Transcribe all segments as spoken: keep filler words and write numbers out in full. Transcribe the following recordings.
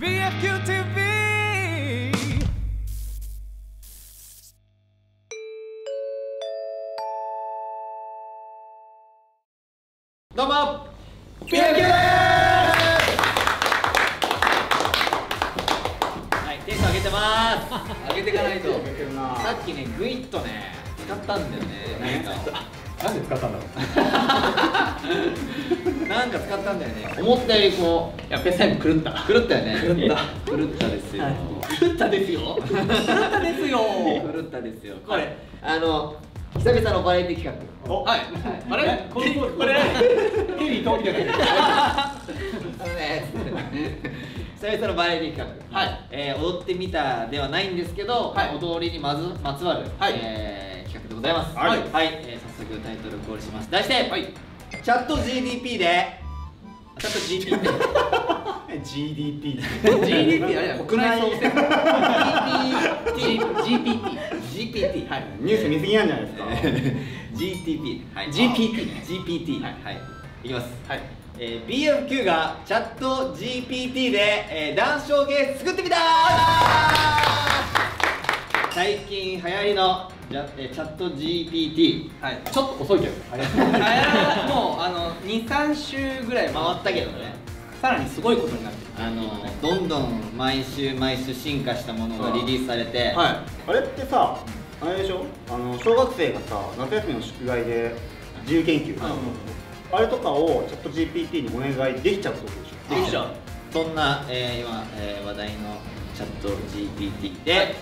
ビーエフキューティーブイどうも ビーエフキュー です。はい、テンション上げてます。上げていかないと。さっきね、グイッとね、使ったんだよね。なんで使ったんだろう。なんか使ったんだよね。思ったよりこう、やっぱり最後狂った。狂ったよね。狂った狂ったですよ。狂ったですよ。狂ったですよ。狂ったですよ。これ、あの久々のバラエティ企画。はい。あれ？これこれ。ヘリ飛んでる。久々のバラエティ企画。はい。えー、踊ってみたではないんですけど、踊りにまずまつわるえ企画でございます。はい。はい。早速タイトルコールします。題して、チャット ジーディーピー で、チャット ジーディーピー で。ジーディーピー。ジーディーピー あれだ。国内総選。ジーピーティー。ジーピーティー はい、ニュース見過ぎなんじゃないですか。ジーティーピー はい、ジーピーティー ジーピーティー はいはい、いきます。はい、えー、ビーエフキュー がチャット ジーピーティー で、えー、談笑芸作ってみたー。最近流行りのじゃ、えー、チャット ジーピーティー はい、ちょっと遅いけど。もうあの二三週ぐらい回ったけどね。さらにすごいことになって。あのどんどん毎週毎週進化したものがリリースされて、あれってさ、あれでしょ、あの小学生がさ夏休みの宿題で自由研究、あれとかをチャット ジーピーティー にお願いできちゃうってことでしょ。できちゃう。そんな今話題のチャット ジーピーティー で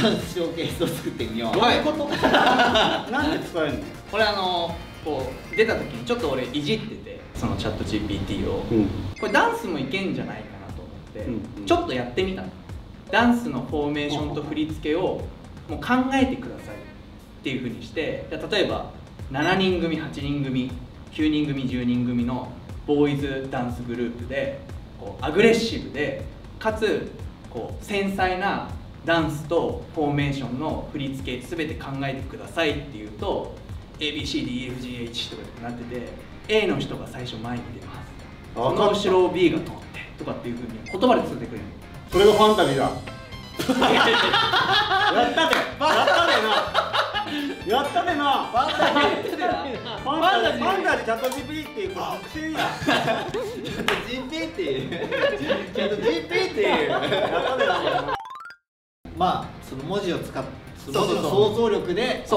談笑ケースを作ってみよう。どういうこと？なんで使えるのこれ。あのこう出た時にちょっと俺いじってて、そのチャット ジーピーティー をこれダンスもいけんじゃないかちょっとやってみたの。ダンスのフォーメーションと振り付けをもう考えてくださいっていうふうにして、例えばしちにん組はちにん組きゅうにん組じゅうにん組のボーイズダンスグループでこうアグレッシブでかつこう繊細なダンスとフォーメーションの振り付け全て考えてくださいっていうと エービーシーディーエフジーエイチ とかってなってて、 A の人が最初前に出ます、その後ろを ビー が通ってとかっていう風に言葉で伝えてくれる。それがファンタジーだ。やったで、やったでな。ファンタジー。ファンタジーチャット ジーピーティー っていう特性だ。チャット ジーピーティー。チャット ジーピーティー。やったでな。まあその文字を使って想像力でど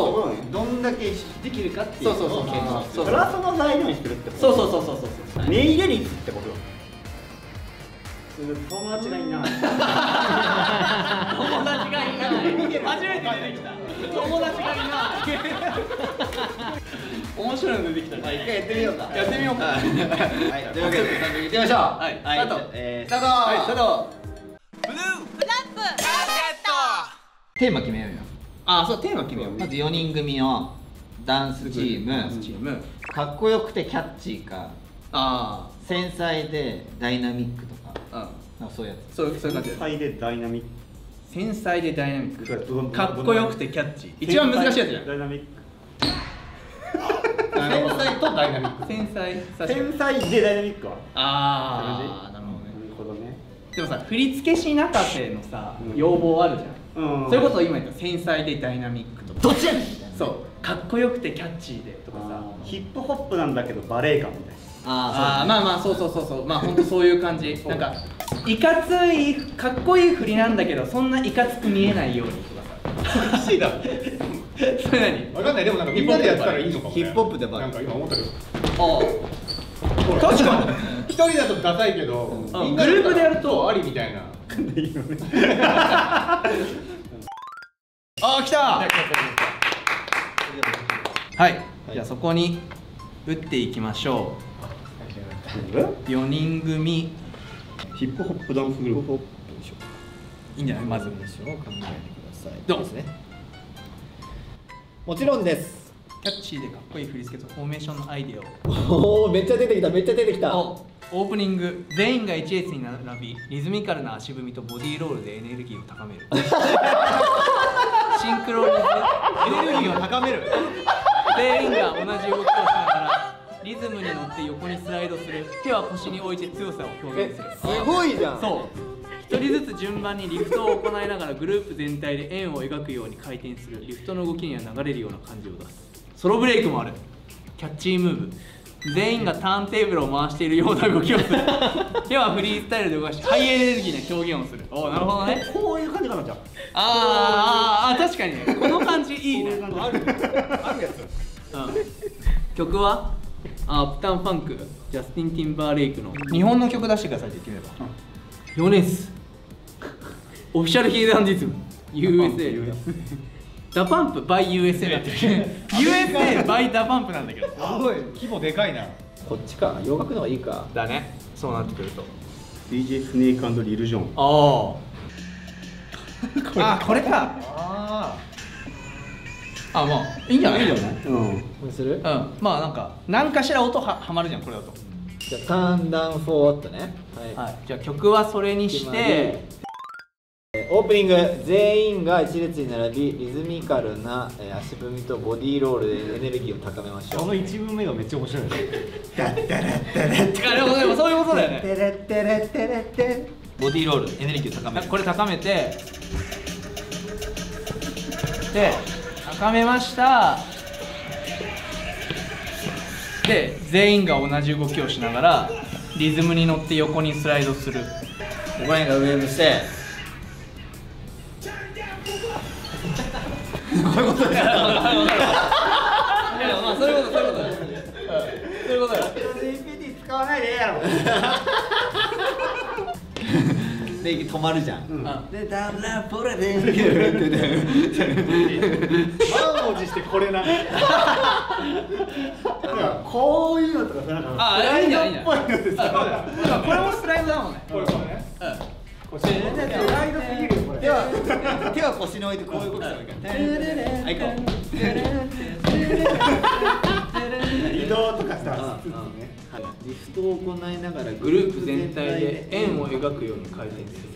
んだけできるかっていうのを検証する。プラスの材料にしてるってこと。そうそうそうそうそうそう。値入れ率ってことよ。友達がいない。友達がいない。初めて出てきた。友達がいない。面白いの出てきた。一回やってみようか。やってみようか。はい。というわけで早速行ってみましょう。はい。スタート。スタート。スタート。ブルー。ブラップ。カーセット。テーマ決めようよ。あ、そうテーマ決めよう。まずよにん組のダンスチーム。かっこよくてキャッチーか。ああ。繊細でダイナミックとか、そういうやつ。そういう感じ。繊細でダイナミック。繊細でダイナミック。かっこよくてキャッチー。一番難しいやつじゃん。ダイナミック。繊細とダイナミック。繊細。繊細でダイナミックは。ああ、なるほどね。でもさ、振り付け師泣かせのさ、要望あるじゃん。それこそ今言った繊細でダイナミックとか。どっちやねん。そう、かっこよくてキャッチーでとかさ、ヒップホップなんだけどバレエ感みたいな。ああまあまあそうそうそうそう、まあ本当そういう感じ。なんかいかついかっこいい振りなんだけどそんないかつく見えないようにとかさ。難しいだろそれ。何分かんない。でもなんかみんなでやったらいいのかもね。ヒップホップでバレエなんか今思ったけど、ああ確かに一人だとダサいけどグループでやるとありみたいな。いいよね。ああ来た。はい、じゃあそこに打っていきましょう。よにん組ヒップホップダンスグループ。いいんじゃない。まずですよ、考えてください。どうですね。もちろんです。キャッチーでかっこいい振り付けとフォーメーションのアイデアを。おおめっちゃ出てきた、めっちゃ出てきた。オープニング全員が一列に並びリズミカルな足踏みとボディーロールでエネルギーを高める。シンクロリズムエネルギーを高める。全員が同じ動きをしながらリズムに乗って横にスライドする。手は腰に置いて強さを表現する。すごいじゃん。そう、ひとりずつ順番にリフトを行いながらグループ全体で円を描くように回転する。リフトの動きには流れるような感じを出す。ソロブレイクもある。キャッチームーブ。全員がターンテーブルを回しているような動きをする。手はフリースタイルで動かし、ハイエネルギーな表現をする。おー、なるほどね。こういう感じかな、じゃあ。あーあー、確かにね。この感じいいね。あるやつ。うん。曲はアップタウンファンク、ジャスティン・ティンバーレイクの日本の曲出してくださいって言ってみれば。ヨネス、オフィシャルヒーダンディズム、ユーエスエー、ダパンプ by ユーエスエー だってるけど、ユーエスエー by ダパンプなんだけど、すごい規模でかいな。こっちか、洋楽の方がいいか。だね、そうなってくると。ディージェー スネーク&リル・ジョン。ああ。あ、これか。ああ。あ、まあいいんじゃない。いいよね。うん。これする？うん。まあなんか何かしら音ははまるじゃんこれだと。じゃあターンダウンフォーアットね。はい。じゃあ曲はそれにして。オープニング、全員が一列に並びリズミカルな足踏みとボディーロールでエネルギーを高めましょう。この一文目がめっちゃ面白いね。だったらったらって。あれもでもそういうことだよね。てれってれってれって。ボディーロールエネルギーを高める。これ高めて。で。高めました。で、全員が同じ動きをしながらリズムに乗って横にスライドする。お前がウェーブしてこういうことだよ。まあそういうこと、そういうことだよ。そういうことだよ。ジーピーティー 使わないでええやろ。で止まるじゃん。でダブラボラで。満を持してこれな。こういうのとかさ、なんかああいいじゃんいいじゃん。これもスライドだもんね。これもね。うん。スライドすぎるよこれ。手は手は腰に置いてこういう動きするから。はいこう。移動とかさ。リフトを行いながらグループ全体で円を描くように回転する。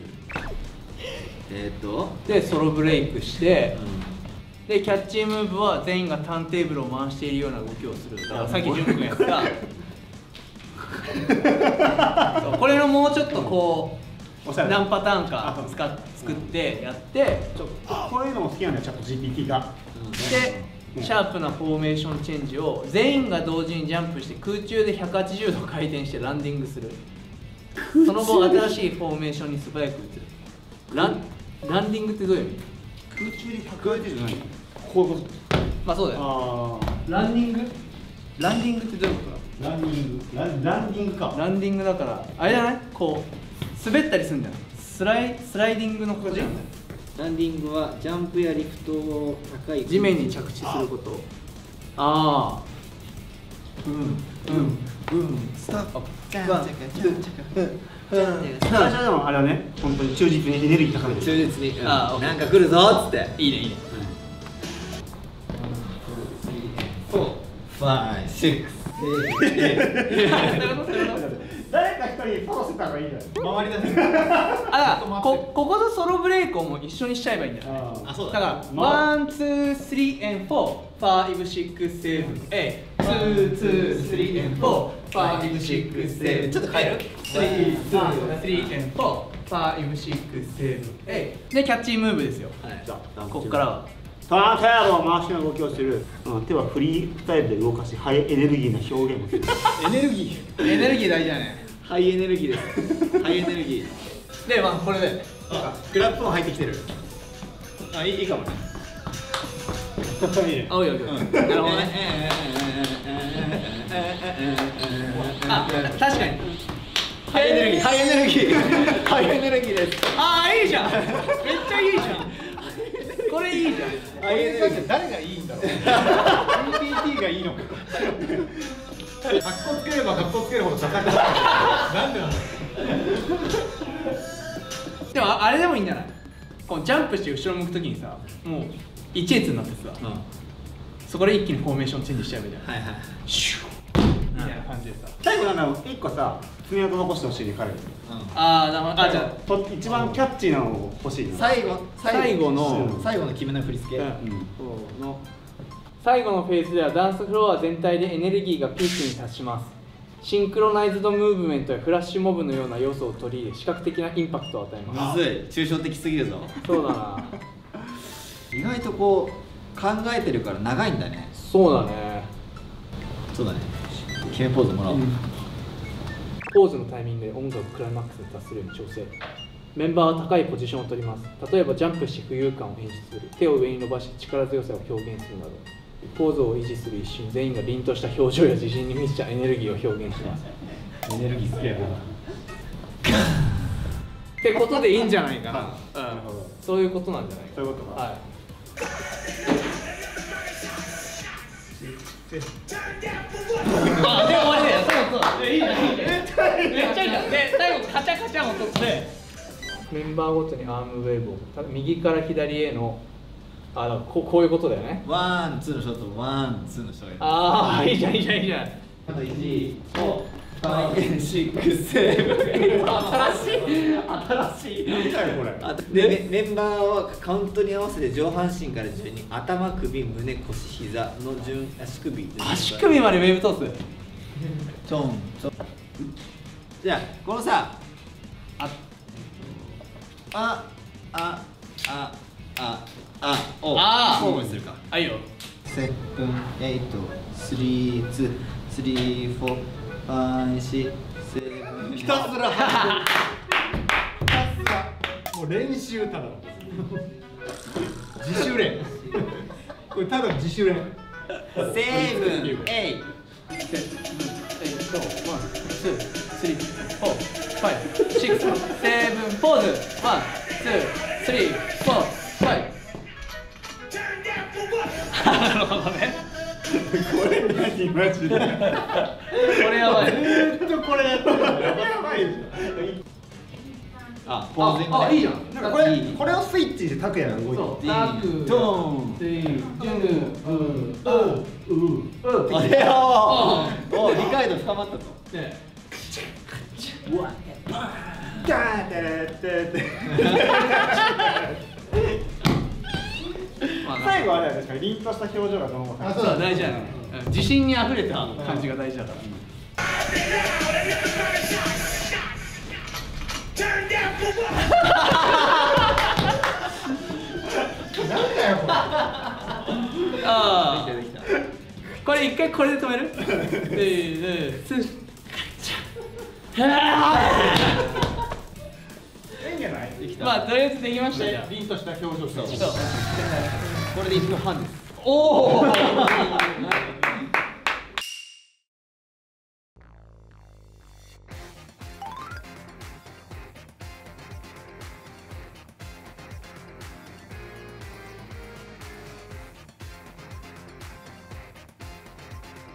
えっとでソロブレイクして、うん、でキャッチームーブは全員がターンテーブルを回しているような動きをする。だからさっきじゅんくんやったこれのもうちょっとこう何パターンか使っ作ってやって、ちょっとこういうのも好きなんだよ、チャット ジーピーティー が。でシャープなフォーメーションチェンジを全員が同時にジャンプして空中でひゃくはちじゅうど回転してランディングする。その後新しいフォーメーションに素早く移る。ランランディングってどういう意味？空中でひゃくはちじゅうじゃない？こういうこと？まあそうだよ。ランディング？ランディングってどういうことだ？ランディングランランディングか。ランディングだからあれじゃない？こう滑ったりするんじゃない？スライスライディングのことじゃない？ランディングはジャンプやリフトを高い地面に着地すること。ああ、うんうんうん、スタート。最初でもあれはね、本当に忠実にエネルギー高めて、忠実になんか来るぞっつって。いいねいいね。ファイブシックス誰か一人フォローしてた方がいいんじゃない？周りだね。あ、ここことソロブレイクをもう一緒にしちゃえばいいんじゃない？あ、そうだ。だからワンツースリー and four five six seven eight two two three and four five six seven。 ちょっと変える。three two three and four five six seven eight でキャッチームーブですよ。じゃあここからはターンテーブルを回しの動きをする。手はフリースタイルで動かし、ハイエネルギーな表現をする。エネルギーエネルギー大事だね。ハイエネルギーです。ハイエネルギーで、まあこれだよね。クラップも入ってきてる。あ、いいかもね。いいね。青いよ。なるほどね。あ、確かにハイエネルギーハイエネルギーハイエネルギーです。あ、いいじゃん。めっちゃいいじゃん。これいいじゃん。あれ誰がいいんだろう。ジーピーティー がいいのか。カッコつければカッコつけるほど高くなる。なんでなんだろう。でもあれでもいいんじゃない？こうジャンプして後ろ向くときにさ、もう一列になってさ、そこで一気にフォーメーションチェンジしちゃうみたいな。はいはい。シューみたいな感じでさ。最後なんだろう。一個さ、爪痕残してほしいね彼。ああ、じゃあ一番キャッチーなのを欲しい。最後最後の最後の決めの振り付け。最後のフェーズではダンスフロア全体でエネルギーがピークに達します。シンクロナイズドムーブメントやフラッシュモブのような要素を取り入れ視覚的なインパクトを与えます。むずい、抽象的すぎるぞ。そうだな。意外とこう考えてるから長いんだね。そうだね。そうだね。決めポーズもらおう。うん、ポーズのタイミングで音楽クライマックスに達するように調整。メンバーは高いポジションを取ります。例えばジャンプし浮遊感を演出する、手を上に伸ばし力強さを表現するなど、ポーズを維持する一瞬、全員が凛とした表情や自信に満ちたエネルギーを表現します。エネルギー好きやなってことでいいんじゃないかな。なるほど、そういうことなんじゃないか。そういうことか。はい。あ、で終わりだよ。そうそう、いいじゃん、いいじゃん、めっちゃいいじゃん。で、最後カチャカチャも取ってメンバーごとにアームウェーブを、右から左への、あのこう、こういうことだよね。ワン、ツーのショット、ワン、ツーのショット。ああ、いいじゃん、いいじゃん、いいじゃん。あといち、ご、ご、シックス、セブン。新しい、新しい。何だよこれ。あとで、メンバーはカウントに合わせて上半身から順に頭、首、胸、腰、膝の順、足首。足首までウェーブトス。ちょんちょん。じゃあ、このさ、あ。あああああおあ交互にするか。あいよ。セブンエイトスリーツースリーフォーファイシセブン。ひたすらひたすらもう練習ただの自主練。これただの自主練。セブンエイセブンエイトワンツースリーフォー。ご、ろく、なな、ポーズ、いち、に、さん、よん、ご、なるほどね。これ何マジでこれやばい。ずっとこれやってる。やばいじゃん。あ、ポーズあ、いいじゃん。なんかこれこれをスイッチしてタクヤが動いてる。タク、ドン、ジュン、ブン、ウ、ウ、ウ。あれを、お、理解度深まったと。うわダーダーダーダー。最後あれは確かに凛とした表情がどうも。あ、そうだ、大事だね。自信にあふれた感じが大事だから。なんだよこれ。ああ。できたできた。これ一回これで止める？せーの。いいんじゃない？まあとりあえずできましたよ。凛とした表情した。これでいちふんはんです。おお。